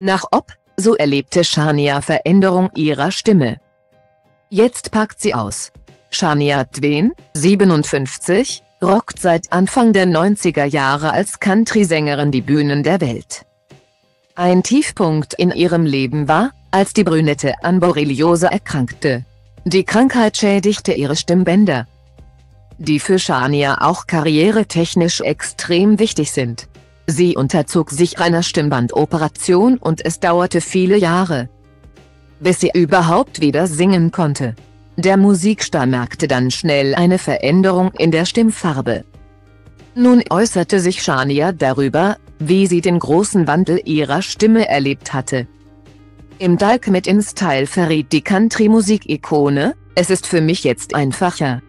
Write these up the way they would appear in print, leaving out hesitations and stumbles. Nach Op, so erlebte Shania Veränderung ihrer Stimme. Jetzt packt sie aus. Shania Twain, 57, rockt seit Anfang der 90er Jahre als Country-Sängerin die Bühnen der Welt. Ein Tiefpunkt in ihrem Leben war, als die Brünette an Borreliose erkrankte. Die Krankheit schädigte ihre Stimmbänder, die für Shania auch karrieretechnisch extrem wichtig sind. Sie unterzog sich einer Stimmbandoperation und es dauerte viele Jahre, bis sie überhaupt wieder singen konnte. Der Musikstar merkte dann schnell eine Veränderung in der Stimmfarbe. Nun äußerte sich Shania darüber, wie sie den großen Wandel ihrer Stimme erlebt hatte. Im Talk mit InStyle verriet die Country-Musik-Ikone: „Es ist für mich jetzt einfacher,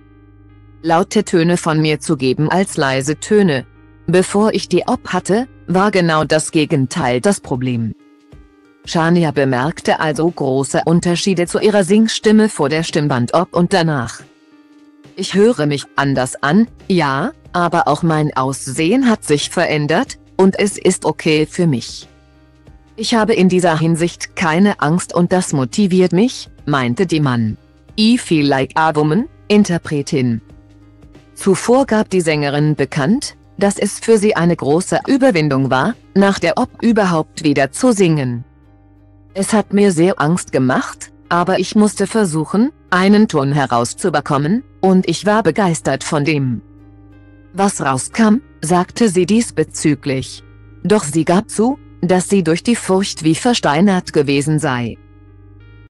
laute Töne von mir zu geben als leise Töne. Bevor ich die Op hatte, war genau das Gegenteil das Problem." Shania bemerkte also große Unterschiede zu ihrer Singstimme vor der Stimmband-Op und danach. „Ich höre mich anders an, ja, aber auch mein Aussehen hat sich verändert, und es ist okay für mich. Ich habe in dieser Hinsicht keine Angst und das motiviert mich", meinte die Mann. I Feel Like a Woman, Interpretin. Zuvor gab die Sängerin bekannt, dass es für sie eine große Überwindung war, nach der Op überhaupt wieder zu singen. „Es hat mir sehr Angst gemacht, aber ich musste versuchen, einen Ton herauszubekommen, und ich war begeistert von dem, was rauskam", sagte sie diesbezüglich. Doch sie gab zu, dass sie durch die Furcht wie versteinert gewesen sei.